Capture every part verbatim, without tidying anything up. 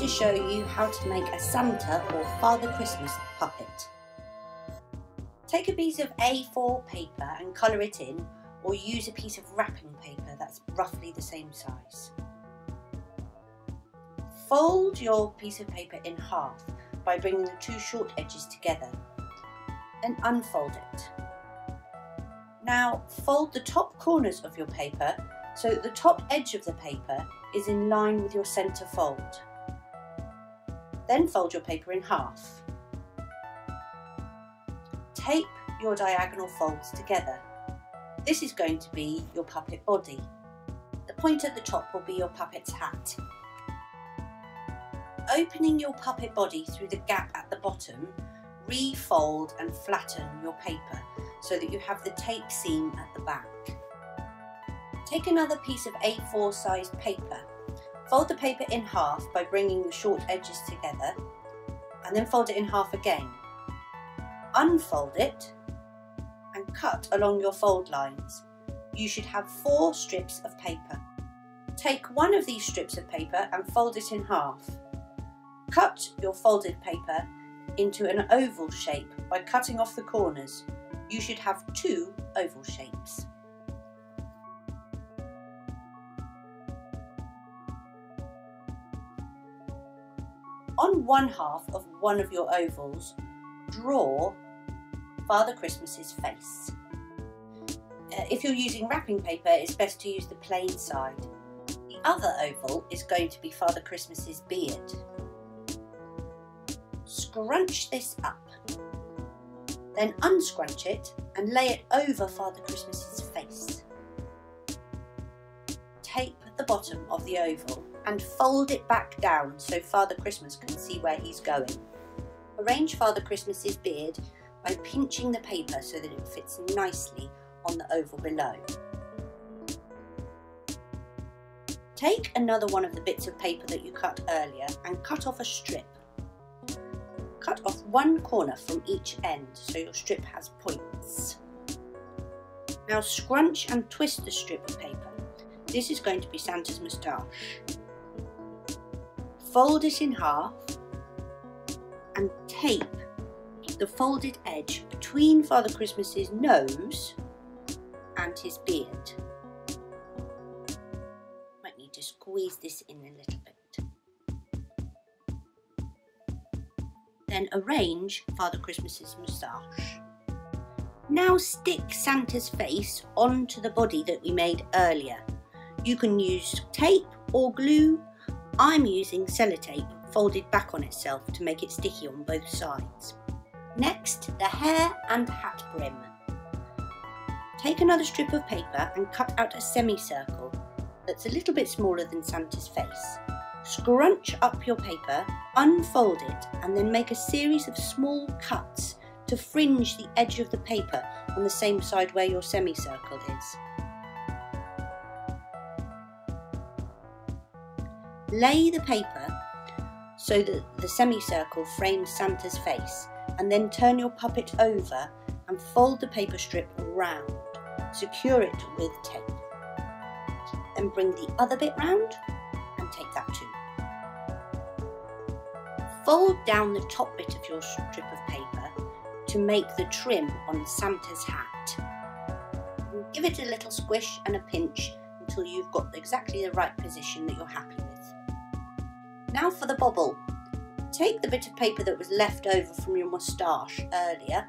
To show you how to make a Santa or Father Christmas puppet. Take a piece of A four paper and colour it in, or use a piece of wrapping paper that's roughly the same size. Fold your piece of paper in half by bringing the two short edges together and unfold it. Now fold the top corners of your paper so that the top edge of the paper is in line with your centre fold. Then fold your paper in half. Tape your diagonal folds together. This is going to be your puppet body. The point at the top will be your puppet's hat. Opening your puppet body through the gap at the bottom, refold and flatten your paper so that you have the tape seam at the back. Take another piece of A four sized paper. Fold the paper in half by bringing the short edges together and then fold it in half again. Unfold it and cut along your fold lines. You should have four strips of paper. Take one of these strips of paper and fold it in half. Cut your folded paper into an oval shape by cutting off the corners. You should have two oval shapes. On one half of one of your ovals, draw Father Christmas's face. Uh, if you're using wrapping paper, it's best to use the plain side. The other oval is going to be Father Christmas's beard. Scrunch this up, then unscrunch it and lay it over Father Christmas's face. Tape the bottom of the oval and fold it back down so Father Christmas can see where he's going. Arrange Father Christmas's beard by pinching the paper so that it fits nicely on the oval below. Take another one of the bits of paper that you cut earlier and cut off a strip. Cut off one corner from each end so your strip has points. Now scrunch and twist the strip of paper. This is going to be Santa's moustache. Fold it in half and tape the folded edge between Father Christmas's nose and his beard. Might need to squeeze this in a little bit. Then arrange Father Christmas's moustache. Now stick Santa's face onto the body that we made earlier. You can use tape or glue. I'm using sellotape folded back on itself to make it sticky on both sides. Next, the hair and hat brim. Take another strip of paper and cut out a semicircle that's a little bit smaller than Santa's face. Scrunch up your paper, unfold it, and then make a series of small cuts to fringe the edge of the paper on the same side where your semicircle is. Lay the paper so that the semicircle frames Santa's face, and then turn your puppet over and fold the paper strip round. Secure it with tape. Then bring the other bit round and tape that too. Fold down the top bit of your strip of paper to make the trim on Santa's hat. Give it a little squish and a pinch until you've got exactly the right position that you're happy with. Now for the bobble. Take the bit of paper that was left over from your moustache earlier,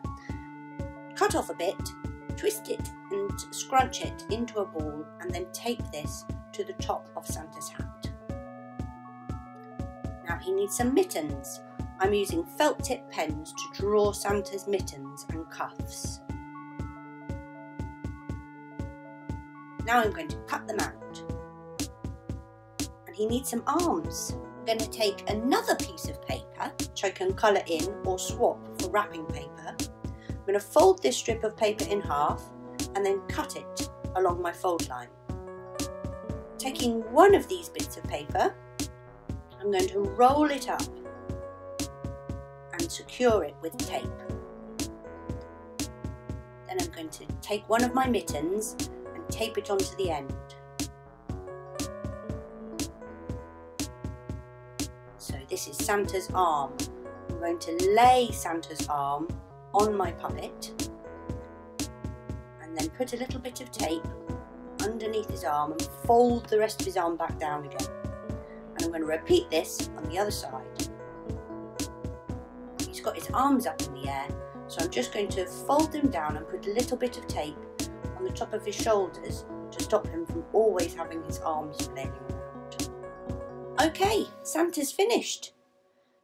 cut off a bit, twist it and scrunch it into a ball, and then tape this to the top of Santa's hat. Now he needs some mittens. I'm using felt tip pens to draw Santa's mittens and cuffs. Now I'm going to cut them out. And he needs some arms. I'm going to take another piece of paper, which I can colour in or swap for wrapping paper. I'm going to fold this strip of paper in half and then cut it along my fold line. Taking one of these bits of paper, I'm going to roll it up and secure it with tape. Then I'm going to take one of my mittens and tape it onto the end. So this is Santa's arm. I'm going to lay Santa's arm on my puppet and then put a little bit of tape underneath his arm and fold the rest of his arm back down again. And I'm going to repeat this on the other side. He's got his arms up in the air, so I'm just going to fold them down and put a little bit of tape on the top of his shoulders to stop him from always having his arms flailing around. Okay, Santa's finished.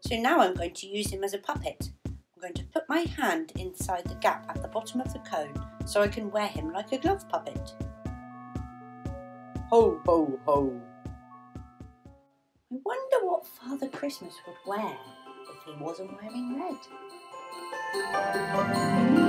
So now I'm going to use him as a puppet. I'm going to put my hand inside the gap at the bottom of the cone so I can wear him like a glove puppet. Ho, ho, ho. I wonder what Father Christmas would wear if he wasn't wearing red.